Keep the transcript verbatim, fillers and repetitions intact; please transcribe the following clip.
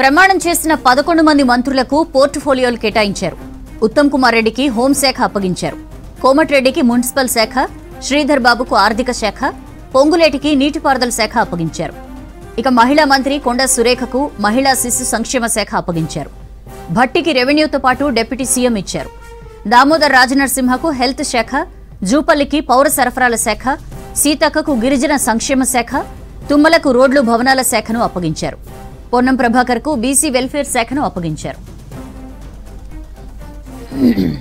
ప్రమాణం చేసిన పదకొండు మంది మంత్రులకు పోర్ట్‌ఫోలియోలు కేటాయించారు. ఉత్తమ్ కుమార్ రెడ్డికి హోంశాఖ అప్పగించారు. కోమటిరెడ్డికి మున్సిపల్ శాఖ, శ్రీధర్ బాబుకు ఆర్థిక శాఖ, పొంగులేటికి నీటిపారుదల శాఖ అప్పగించారు. ఇక మహిళా మంత్రి కొండా సురేఖకు మహిళా శిశు సంక్షేమ శాఖ అప్పగించారు. భట్టికి రెవెన్యూతో పాటు డిప్యూటీ సీఎం ఇచ్చారు. దామోదర రాజనరసింహకు హెల్త్ శాఖ, జూపల్లికి పౌర సరఫరాల శాఖ, సీతక్కకు గిరిజన సంక్షేమ శాఖ, తుమ్మలకు రోడ్లు భవనాల శాఖను అప్పగించారు. పొన్నం ప్రభాకర్కు బీసీ వెల్ఫేర్ శాఖను అప్పగించారు.